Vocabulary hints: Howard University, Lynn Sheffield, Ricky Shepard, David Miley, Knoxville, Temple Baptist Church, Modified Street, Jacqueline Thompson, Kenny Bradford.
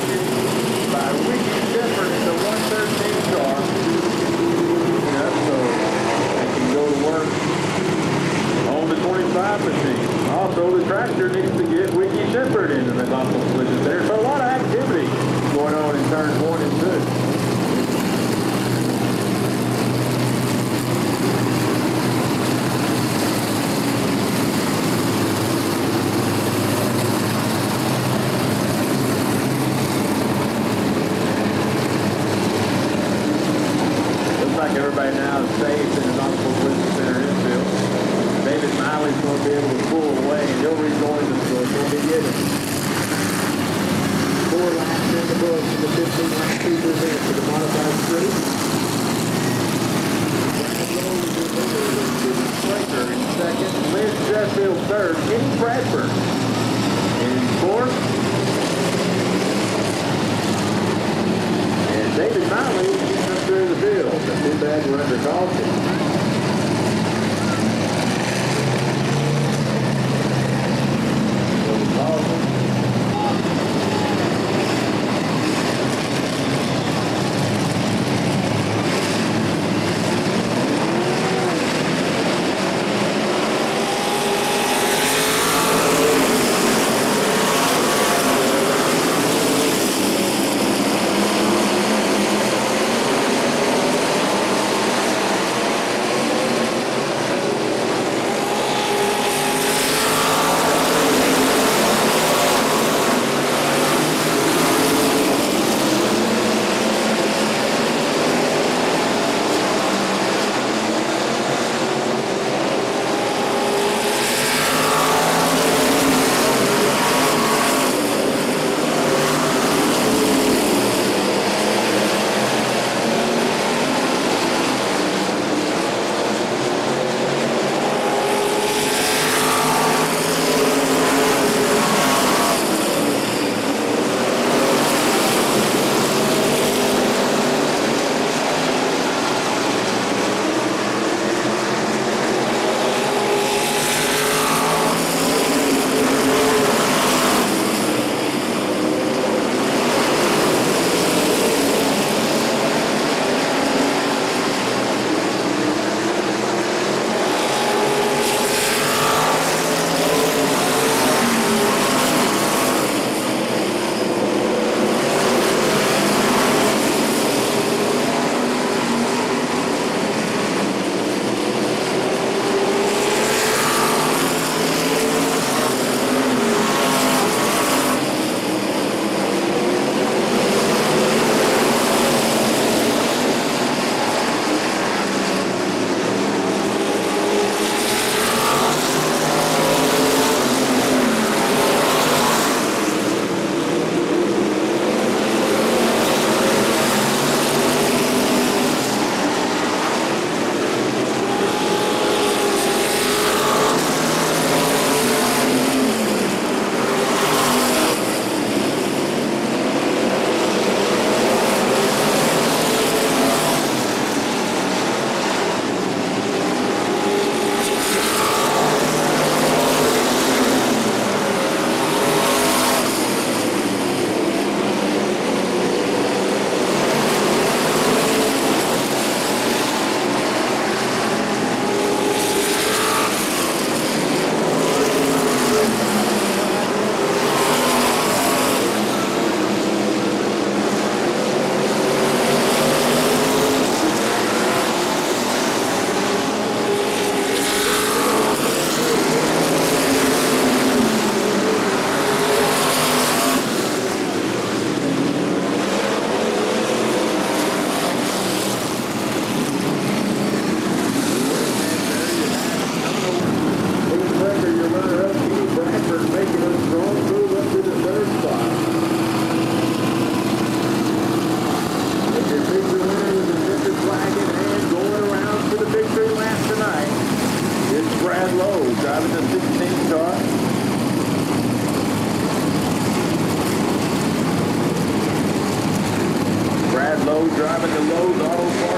collected by Ricky Shepard at the 113 car. Yeah, so they can go to work on the 25 machine. Also, the tractor needs to get Ricky Shepard into the console switches there. So a lot of activity going on in turn 1 and 2. Everybody now is safe in the Knoxville Business Center infield. David Miley's going to be able to pull away, and he'll rejoin us, so he's going to get it. 4 laps in the book for the 15-lap speeders in for the modified street. Slater in second, Lynn Sheffield third, Kenny Bradford in fourth, and David Miley. Through the field, and too bad we're under caution. Driving the lows all